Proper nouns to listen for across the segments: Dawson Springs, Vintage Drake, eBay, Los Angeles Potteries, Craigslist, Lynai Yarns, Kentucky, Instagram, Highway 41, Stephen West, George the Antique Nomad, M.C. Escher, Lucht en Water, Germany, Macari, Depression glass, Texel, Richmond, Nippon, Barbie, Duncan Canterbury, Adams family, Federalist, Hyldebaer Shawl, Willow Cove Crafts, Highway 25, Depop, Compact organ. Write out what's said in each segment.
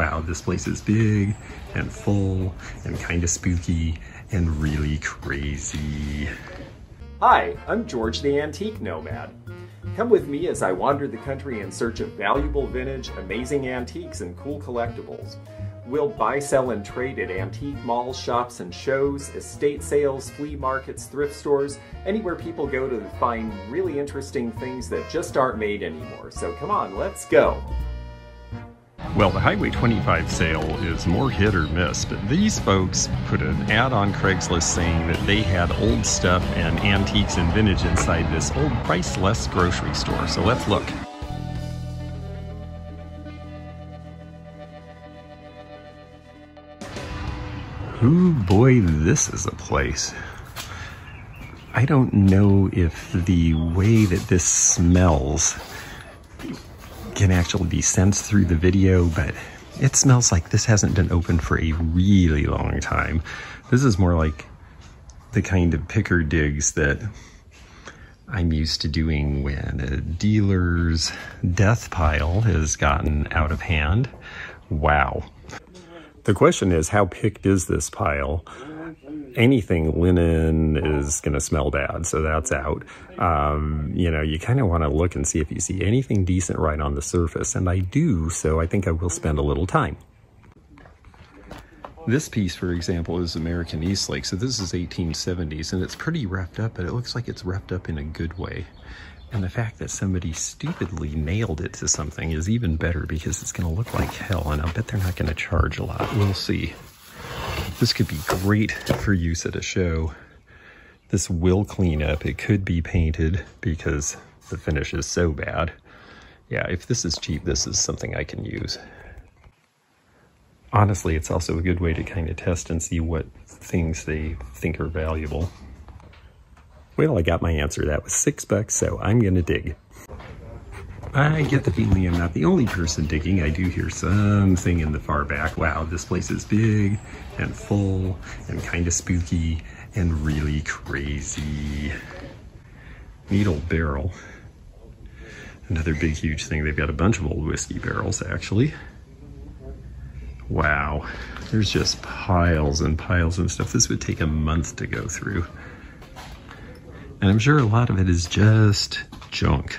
wow, this place is big and full and kind of spooky and really crazy. Hi, I'm George the Antique Nomad. Come with me as I wander the country in search of valuable vintage, amazing antiques, and cool collectibles. We'll buy, sell, and trade at antique malls, shops and shows, estate sales, flea markets, thrift stores, anywhere people go to find really interesting things that just aren't made anymore. So come on, let's go! Well, the Highway 25 sale is more hit or miss, but these folks put an ad on Craigslist saying that they had old stuff and antiques and vintage inside this old priceless grocery store. So let's look. Ooh boy, this is a place. I don't know if the way that this smells can actually be sensed through the video, but it smells like this hasn't been open for a really long time. This is more like the kind of picker digs that I'm used to doing when a dealer's death pile has gotten out of hand. Wow. The question is, how picked is this pile? Anything linen is going to smell bad, so that's out. You know, you kind of want to look and see if you see anything decent right on the surface, and I do, so I think I will spend a little time. This piece, for example, is American Eastlake, so this is 1870s, and it's pretty wrapped up, but it looks like it's wrapped up in a good way. And the fact that somebody stupidly nailed it to something is even better because it's going to look like hell, and I'll bet they're not going to charge a lot. We'll see. This could be great for use at a show. This will clean up. It could be painted because the finish is so bad. Yeah, if this is cheap, this is something I can use. Honestly, it's also a good way to kind of test and see what things they think are valuable. Well, I got my answer. That was $6, so I'm gonna dig. I get the feeling I'm not the only person digging. I do hear something in the far back. Wow, this place is big and full and kind of spooky and really crazy. Needle barrel. Another big, huge thing. They've got a bunch of old whiskey barrels, actually. Wow, there's just piles and piles and stuff. This would take a month to go through. And I'm sure a lot of it is just junk.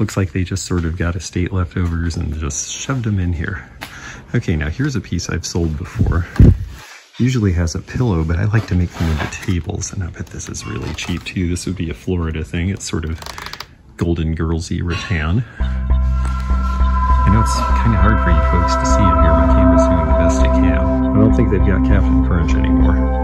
Looks like they just sort of got estate leftovers and just shoved them in here. Okay, now here's a piece I've sold before. Usually has a pillow, but I like to make them into tables, and I bet this is really cheap too. This would be a Florida thing. It's sort of Golden Girls-y rattan. I know it's kind of hard for you folks to see in here. My camera's doing the best it can. I don't think they've got Captain Crunch anymore.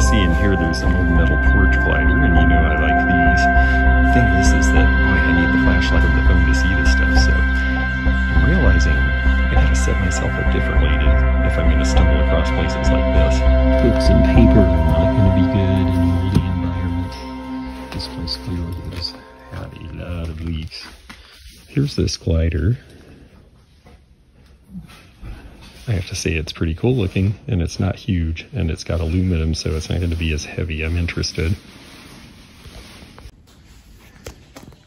See in here there's an old metal porch glider, and you know I like these. The thing is that, boy, I need the flashlight on the phone to see this stuff, so I'm realizing I gotta set myself up differently if I'm gonna stumble across places like this. Books and paper are not gonna be good in an moldy environment. This place clearly has had a lot of leaks. Here's this glider. I have to say it's pretty cool looking, and it's not huge, and it's got aluminum, so it's not going to be as heavy. I'm interested.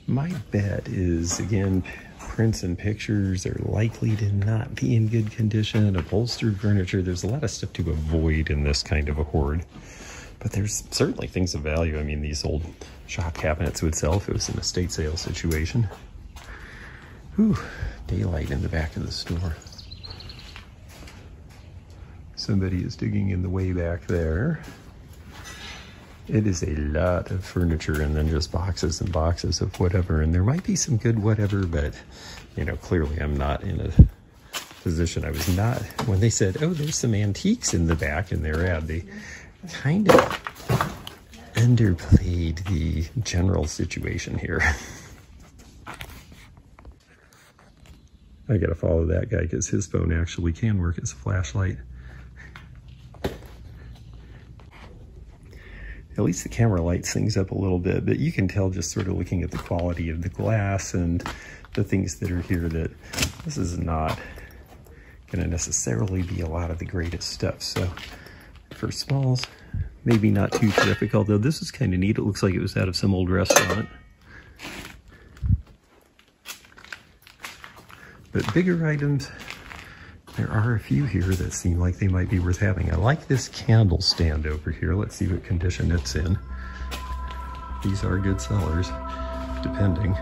My bet is, again, prints and pictures are likely to not be in good condition. Upholstered furniture, there's a lot of stuff to avoid in this kind of a hoard. But there's certainly things of value. I mean, these old shop cabinets would sell if it was an estate sale situation. Whew, daylight in the back of the store. Somebody is digging in the way back there. It is a lot of furniture and then just boxes and boxes of whatever, and there might be some good whatever, but you know, clearly I'm not in a position. I was not when they said, oh, there's some antiques in the back in their ad. They kind of underplayed the general situation here. I gotta follow that guy because his phone actually can work as a flashlight. At least the camera lights things up a little bit, but you can tell just sort of looking at the quality of the glass and the things that are here that this is not going to necessarily be a lot of the greatest stuff. So for smalls, maybe not too terrific, although this is kind of neat. It looks like it was out of some old restaurant. But bigger items, there are a few here that seem like they might be worth having. I like this candle stand over here. Let's see what condition it's in. These are good sellers, depending.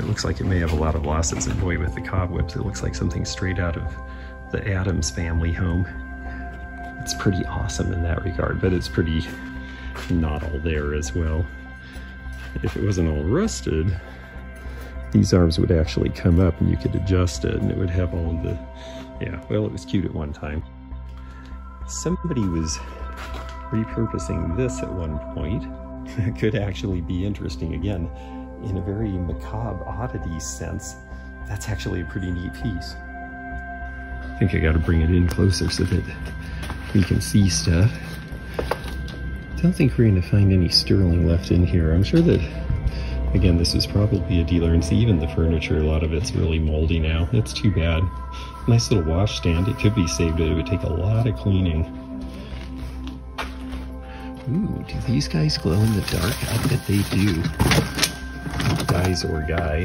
It looks like it may have a lot of loss. It's annoying with the cobwebs. It looks like something straight out of the Adams family home. It's pretty awesome in that regard, but it's pretty not all there as well. If it wasn't all rusted, these arms would actually come up and you could adjust it and it would have all the, yeah, well, it was cute at one time. Somebody was repurposing this at one point. It could actually be interesting. Again, in a very macabre oddity sense, that's actually a pretty neat piece. I think I got to bring it in closer so that we can see stuff. Don't think we're going to find any sterling left in here. I'm sure that, again, this is probably a dealer, and see, even the furniture, a lot of it's really moldy now. It's too bad. Nice little washstand. It could be saved, but it would take a lot of cleaning. Ooh, do these guys glow in the dark? I bet they do. Guys or guy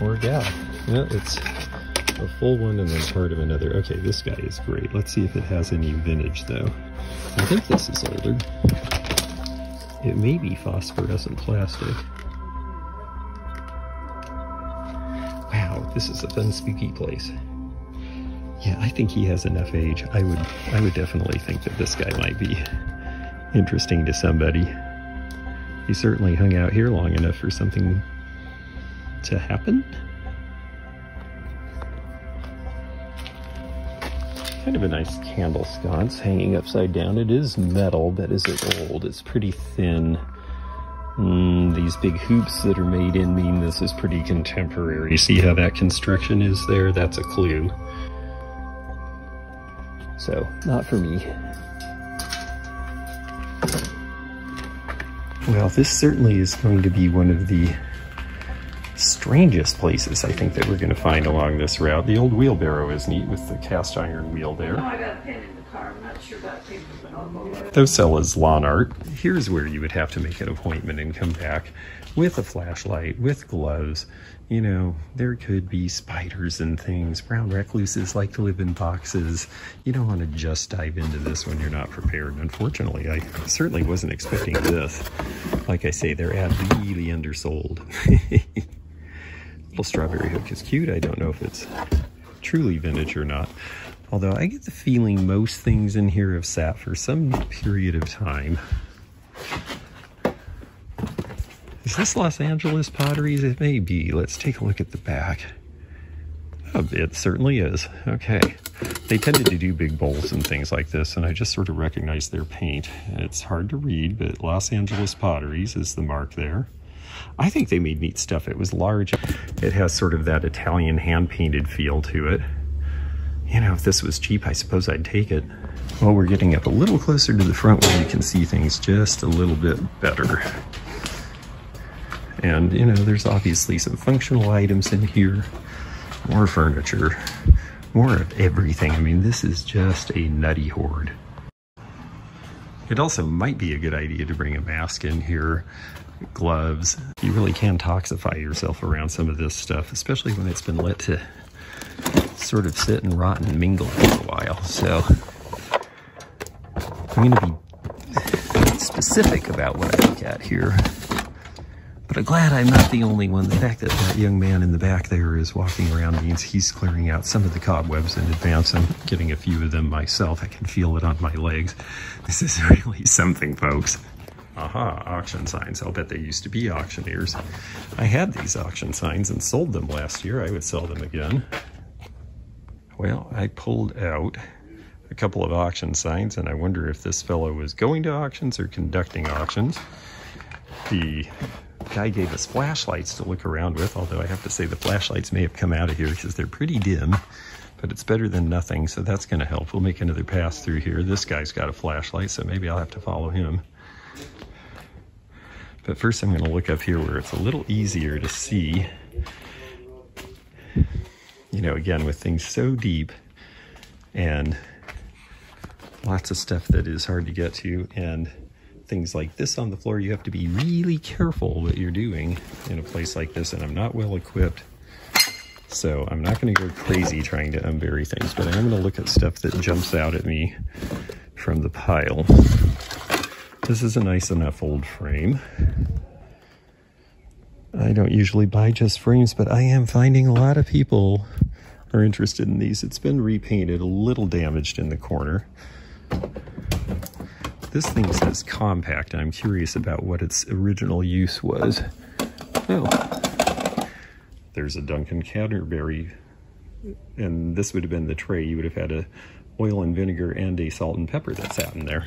or gal. Well, it's a full one and then part of another. Okay, this guy is great. Let's see if it has any vintage, though. I think this is older. It may be phosphorescent plastic. Wow, this is a fun, spooky place. Yeah, I think he has enough age. I would definitely think that this guy might be interesting to somebody. He certainly hung out here long enough for something to happen. Kind of a nice candle sconce hanging upside down. It is metal, but is it old? It's pretty thin. These big hoops that are made in mean this is pretty contemporary. You see how that construction is there? That's a clue. So, not for me. Well, this certainly is going to be one of the strangest places I think that we're going to find along this route. The old wheelbarrow is neat with the cast iron wheel there. No, I got a pen in the car. I'm not sure about paper, but I'll go over. Those sell as lawn art. Here's where you would have to make an appointment and come back with a flashlight, with gloves. You know, there could be spiders and things. Brown recluses like to live in boxes. You don't want to just dive into this when you're not prepared. Unfortunately, I certainly wasn't expecting this. Like I say, they're really undersold. Little strawberry hook is cute. I don't know if it's truly vintage or not. Although I get the feeling most things in here have sat for some period of time. Is this Los Angeles Potteries? It may be. Let's take a look at the back. Oh, it certainly is. Okay. They tended to do big bowls and things like this, and I just sort of recognize their paint. It's hard to read, but Los Angeles Potteries is the mark there. I think they made neat stuff. It was large. It has sort of that Italian hand-painted feel to it. You know, if this was cheap, I suppose I'd take it. Well, we're getting up a little closer to the front where you can see things just a little bit better. And, you know, there's obviously some functional items in here. More furniture. More of everything. I mean, this is just a nutty hoard. It also might be a good idea to bring a mask in here. Gloves. You really can toxify yourself around some of this stuff, especially when it's been let to sort of sit and rot and mingle for a while. So I'm going to be specific about what I look at here, but I'm glad I'm not the only one. The fact that that young man in the back there is walking around means he's clearing out some of the cobwebs in advance. I'm getting a few of them myself. I can feel it on my legs. This is really something, folks. Aha, auction signs. I'll bet they used to be auctioneers. I had these auction signs and sold them last year. I would sell them again. Well, I pulled out a couple of auction signs, and I wonder if this fellow was going to auctions or conducting auctions. The guy gave us flashlights to look around with, although I have to say the flashlights may have come out of here because they're pretty dim, but it's better than nothing, so that's going to help. We'll make another pass through here. This guy's got a flashlight, so maybe I'll have to follow him. But first I'm going to look up here where it's a little easier to see. You know, again, with things so deep and lots of stuff that is hard to get to and things like this on the floor, you have to be really careful what you're doing in a place like this, and I'm not well equipped. So I'm not going to go crazy trying to unbury things, but I am going to look at stuff that jumps out at me from the pile. This is a nice enough old frame. I don't usually buy just frames, but I am finding a lot of people are interested in these. It's been repainted, a little damaged in the corner. This thing says compact, and I'm curious about what its original use was. Oh. There's a Duncan Canterbury, and this would have been the tray. You would have had a oil and vinegar and a salt and pepper that sat in there.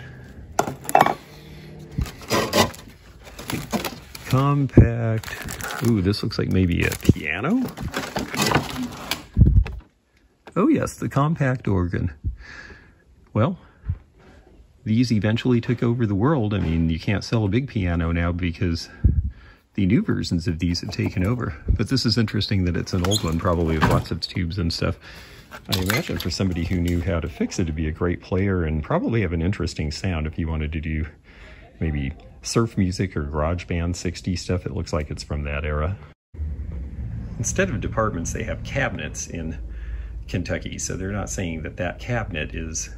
Compact. Ooh, this looks like maybe a piano? Oh yes, the compact organ. Well, these eventually took over the world. I mean, you can't sell a big piano now because the new versions of these have taken over. But this is interesting that it's an old one, probably with lots of tubes and stuff. I imagine for somebody who knew how to fix it, it'd be a great player and probably have an interesting sound if you wanted to do maybe surf music or garage band 60s stuff. It looks like it's from that era. Instead of departments, they have cabinets in Kentucky. So they're not saying that that cabinet is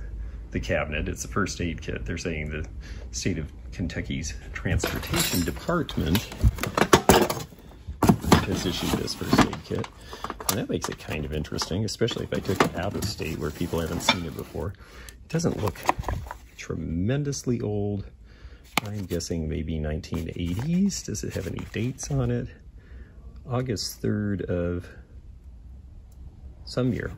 the cabinet. It's a first aid kit. They're saying the state of Kentucky's transportation department has issued this first aid kit. And that makes it kind of interesting, especially if I took it out of state where people haven't seen it before. It doesn't look tremendously old. I'm guessing maybe 1980s. Does it have any dates on it? August 3rd of some year.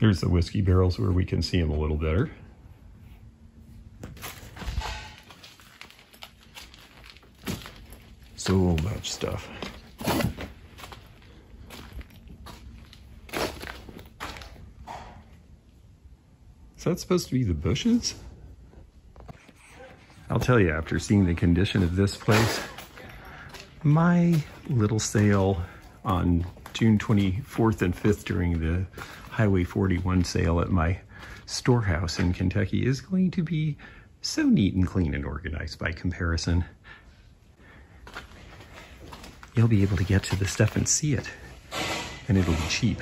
There's the whiskey barrels where we can see them a little better. So much stuff. Is that supposed to be the bushes? I'll tell you, after seeing the condition of this place, my little sale on June 24th and 5th during the Highway 41 sale at my storehouse in Kentucky is going to be so neat and clean and organized by comparison. You'll be able to get to the stuff and see it, and it'll be cheap.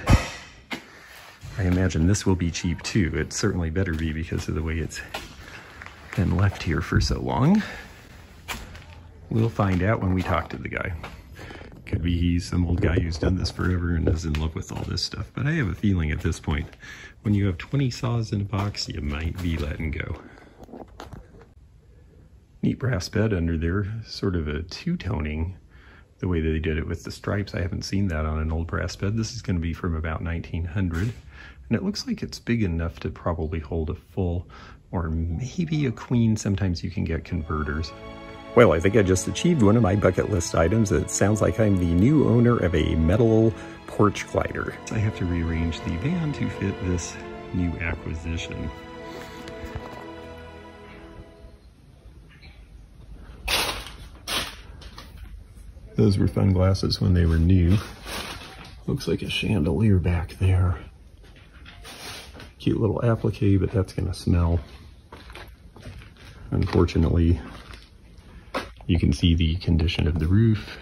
I imagine this will be cheap too. It certainly better be because of the way it's been left here for so long. We'll find out when we talk to the guy. Could be he's some old guy who's done this forever and is in love with all this stuff. But I have a feeling at this point, when you have 20 saws in a box, you might be letting go. Neat brass bed under there, sort of a two-toning, the way that they did it with the stripes. I haven't seen that on an old brass bed. This is going to be from about 1900. And it looks like it's big enough to probably hold a full or maybe a queen. Sometimes you can get converters. Well, I think I just achieved one of my bucket list items. It sounds like I'm the new owner of a metal porch glider. I have to rearrange the van to fit this new acquisition. Those were fun glasses when they were new. Looks like a chandelier back there. Cute little applique, but that's gonna smell. Unfortunately, you can see the condition of the roof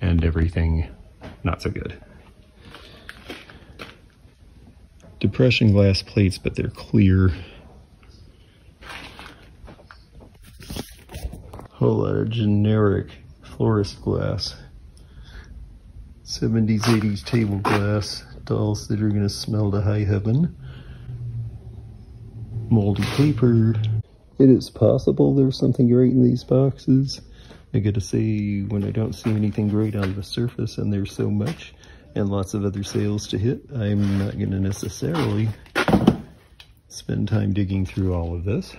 and everything, not so good. Depression glass plates, but they're clear. Whole lot of generic florist glass. 70s, 80s table glass, dolls that are gonna smell to high heaven. Moldy paper. It is possible there's something great in these boxes. I gotta say, when I don't see anything great on the surface, and there's so much, and lots of other sales to hit, I'm not gonna necessarily spend time digging through all of this.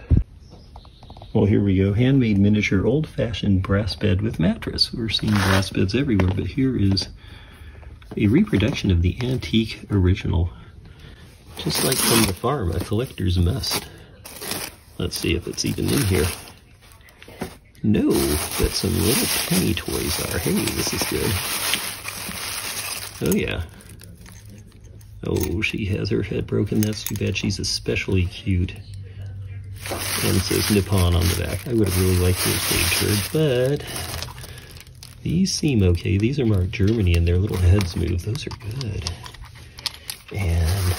Well, here we go. Handmade miniature old-fashioned brass bed with mattress. We're seeing brass beds everywhere, but here is a reproduction of the antique original. Just like from the farm, a collector's must. Let's see if it's even in here. No, but some little penny toys are. Hey, this is good. Oh, yeah. Oh, she has her head broken. That's too bad. She's especially cute. And it says Nippon on the back. I would have really liked to have saved her, but These seem okay. These are marked Germany and their little heads move. Those are good. And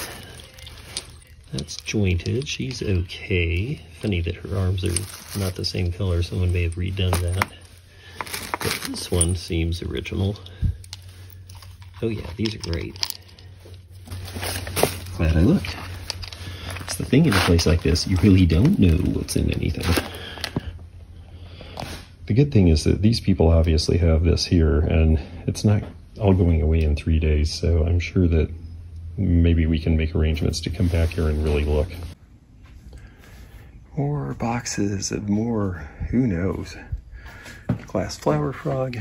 that's jointed. She's okay. Funny that her arms are not the same color. Someone may have redone that. But this one seems original. Oh yeah, these are great. Glad I looked. It's the thing in a place like this, you really don't know what's in anything. The good thing is that these people obviously have this here, and it's not all going away in 3 days, so I'm sure that maybe we can make arrangements to come back here and really look. More boxes of more, who knows. Glass flower frog.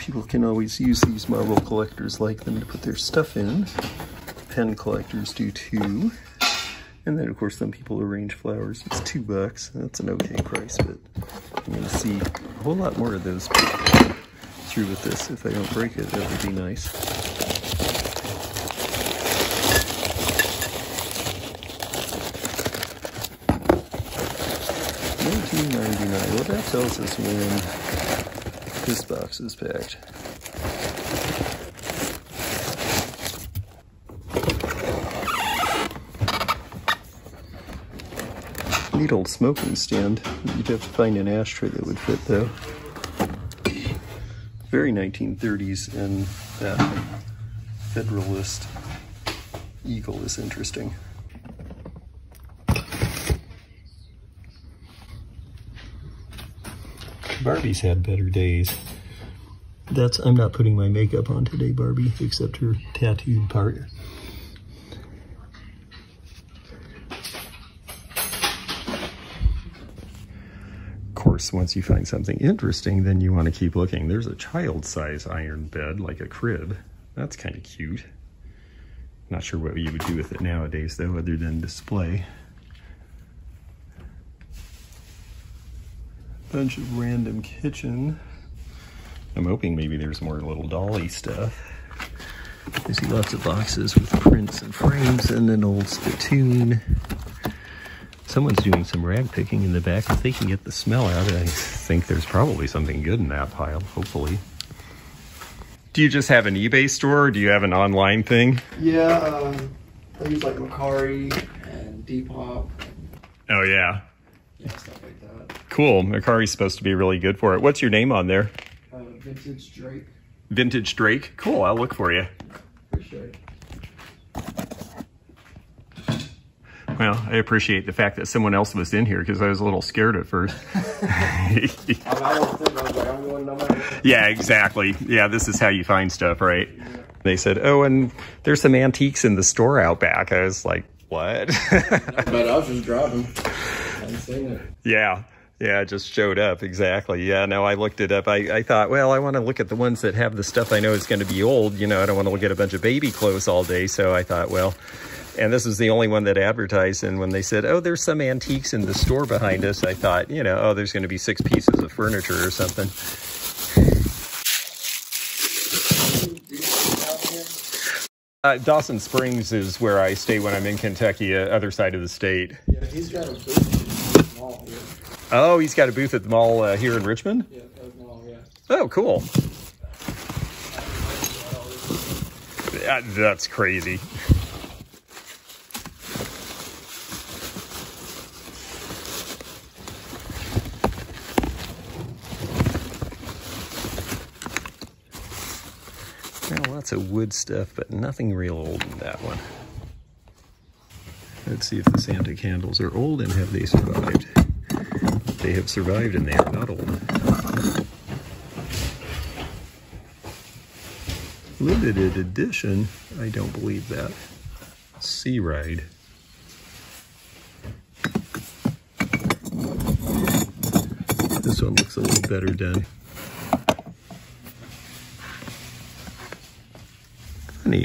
People can always use these. Marble collectors like them to put their stuff in. Pen collectors do too. And then of course some people arrange flowers. It's $2. That's an okay price, but I'm gonna see a whole lot more of those through with this. If I don't break it, that would be nice. $19.99. Well, that tells us when this box is packed. Neat old smoking stand. You'd have to find an ashtray that would fit though. Very 1930s, and that Federalist eagle is interesting. Barbie's had better days. I'm not putting my makeup on today, Barbie, except her tattooed part. Of course, once you find something interesting, then you want to keep looking. There's a child-size iron bed, like a crib. That's kind of cute. Not sure what you would do with it nowadays, though, other than display. Bunch of random kitchen. I'm hoping maybe there's more little dolly stuff. I see lots of boxes with prints and frames and an old spittoon. Someone's doing some rag picking in the back. If they can get the smell out, I think there's probably something good in that pile, hopefully. Do you just have an eBay store or do you have an online thing? Yeah, things like Macari and Depop. Oh yeah. Yeah, stuff like that. Cool. Macari's supposed to be really good for it. What's your name on there? Vintage Drake. Vintage Drake? Cool. I'll look for you. Appreciate it. Well, I appreciate the fact that someone else was in here because I was a little scared at first. Yeah, exactly. Yeah, this is how you find stuff, right? Yeah. They said, oh, and there's some antiques in the store out back. I was like, what? But I was just driving. Yeah, yeah, it just showed up, exactly. Yeah, no, I looked it up. I thought, well, I want to look at the ones that have the stuff I know is going to be old. You know, I don't want to look at a bunch of baby clothes all day. So I thought, well, and this was the only one that advertised. And when they said, oh, there's some antiques in the store behind us, I thought, you know, oh, there's going to be 6 pieces of furniture or something. Dawson Springs is where I stay when I'm in Kentucky, other side of the state. Yeah, he's got a booth at the mall here. Oh, he's got a booth at the mall here in Richmond? Yeah, at the mall, yeah. Oh, cool. That's crazy. Lots of wood stuff, but nothing real old in that one. Let's see if the Santa candles are old and have they survived. They have survived and they are not old. Limited edition? I don't believe that. Sea Ride. This one looks a little better done.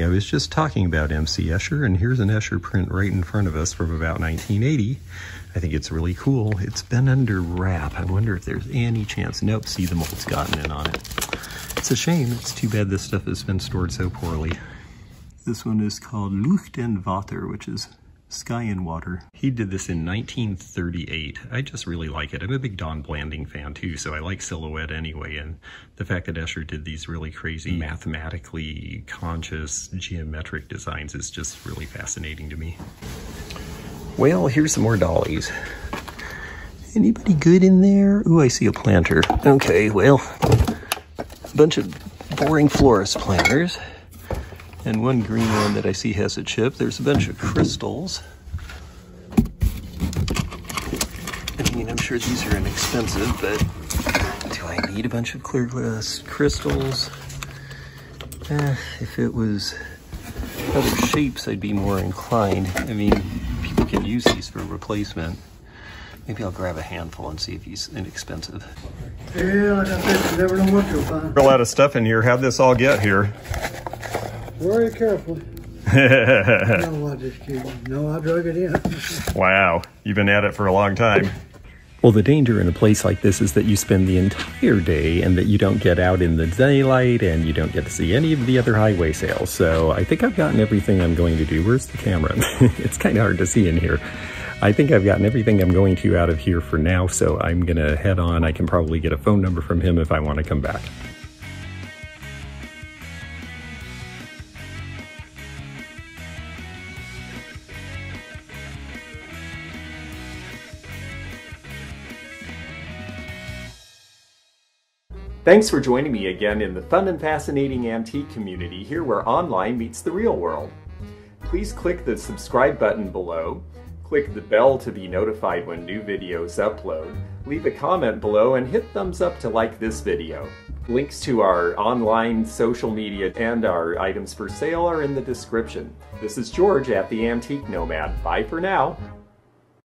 I was just talking about M.C. Escher, and here's an Escher print right in front of us from about 1980. I think it's really cool. It's been under wrap. I wonder if there's any chance. Nope, see, the mold's gotten in on it. It's a shame. It's too bad this stuff has been stored so poorly. This one is called Lucht en Water, which is Sky and Water. He did this in 1938. I just really like it. I'm a big Don Blanding fan too, so I like silhouette anyway, and the fact that Escher did these really crazy, mathematically conscious, geometric designs is just really fascinating to me. Well, here's some more dollies. Anybody good in there? Ooh, I see a planter. Okay, well, a bunch of boring florist planters. And one green one that I see has a chip. There's a bunch of crystals. I mean, I'm sure these are inexpensive, but do I need a bunch of clear glass crystals? If it was other shapes, I'd be more inclined. I mean, people can use these for replacement. Maybe I'll grab a handful and see if he's inexpensive. Yeah, like I said, you never know what you'll find. A lot of stuff in here. How'd this all get here? Very careful. No, I'm just kidding. No, I drug it in. Wow, you've been at it for a long time. Well, the danger in a place like this is that you spend the entire day and that you don't get out in the daylight and you don't get to see any of the other highway sales. So I think I've gotten everything I'm going to do. Where's the camera? It's kind of hard to see in here. I think I've gotten everything I'm going to out of here for now, so I'm going to head on. I can probably get a phone number from him if I want to come back. Thanks for joining me again in the fun and fascinating antique community here where online meets the real world. Please click the subscribe button below, click the bell to be notified when new videos upload, leave a comment below, and hit thumbs up to like this video. Links to our online social media and our items for sale are in the description. This is George at the Antique Nomad. Bye for now.